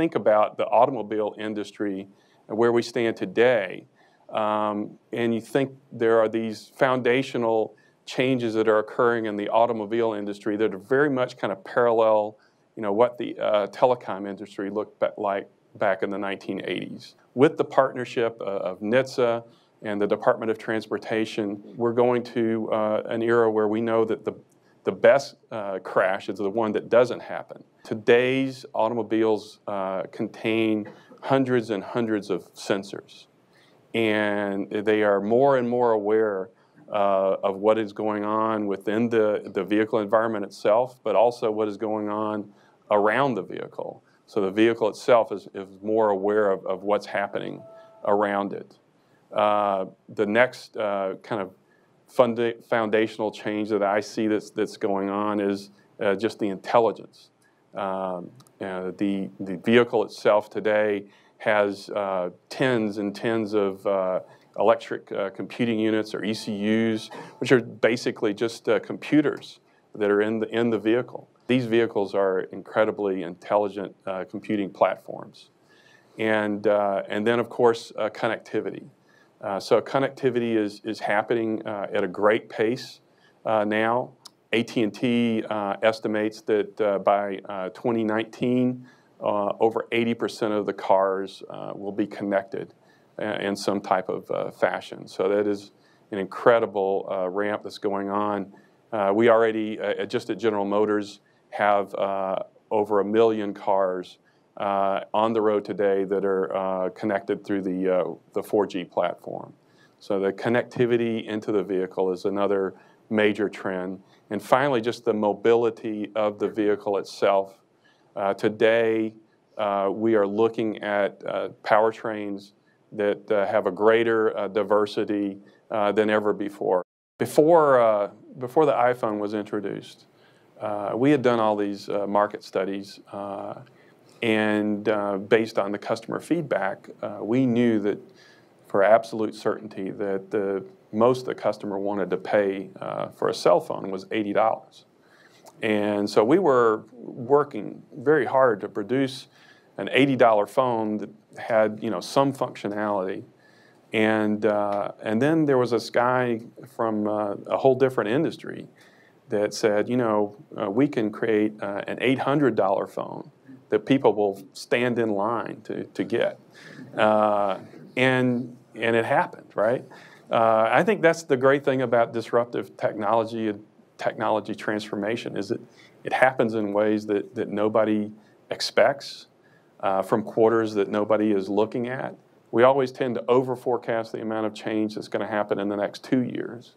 think about the automobile industry and where we stand today, and you think there are these foundational changes that are occurring in the automobile industry that are very much kind of parallel, you know, what the telecom industry looked like back in the 1980s. With the partnership of NHTSA and the Department of Transportation, we're going to an era where we know that the best crash is the one that doesn't happen. Today's automobiles contain hundreds and hundreds of sensors, and they are more and more aware of what is going on within the vehicle environment itself, but also what is going on around the vehicle. So the vehicle itself is more aware of what's happening around it. The next kind of foundational change that I see that's going on is just the intelligence. The vehicle itself today has tens and tens of electric computing units, or ECUs, which are basically just computers that are in the vehicle. These vehicles are incredibly intelligent computing platforms. And then, of course, connectivity. So connectivity is happening at a great pace now. AT&T estimates that by 2019, over 80% of the cars will be connected in some type of fashion. So that is an incredible ramp that's going on. We already, just at General Motors, have over 1 million cars on the road today that are connected through the 4G platform. So the connectivity into the vehicle is another major trend. And finally, just the mobility of the vehicle itself. Today, we are looking at powertrains that have a greater diversity than ever before. Before the iPhone was introduced, we had done all these market studies, and based on the customer feedback, we knew that for absolute certainty that the most the customer wanted to pay for a cell phone was $80. And so we were working very hard to produce an $80 phone that had, you know, some functionality. And then there was this guy from a whole different industry that said, you know, we can create an $800 phone that people will stand in line to get. And it happened, right? I think that's the great thing about disruptive technology and technology transformation, is that it happens in ways that nobody expects, from quarters that nobody is looking at. We always tend to over forecast the amount of change that's going to happen in the next 2 years,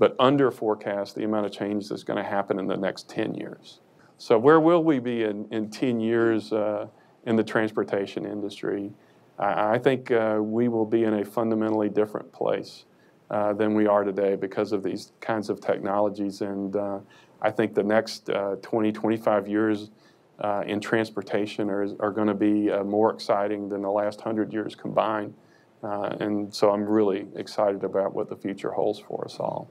but under forecast the amount of change that's going to happen in the next 10 years. So where will we be in 10 years in the transportation industry? I think we will be in a fundamentally different place than we are today because of these kinds of technologies. And I think the next 20, 25 years in transportation are going to be more exciting than the last 100 years combined. And so I'm really excited about what the future holds for us all.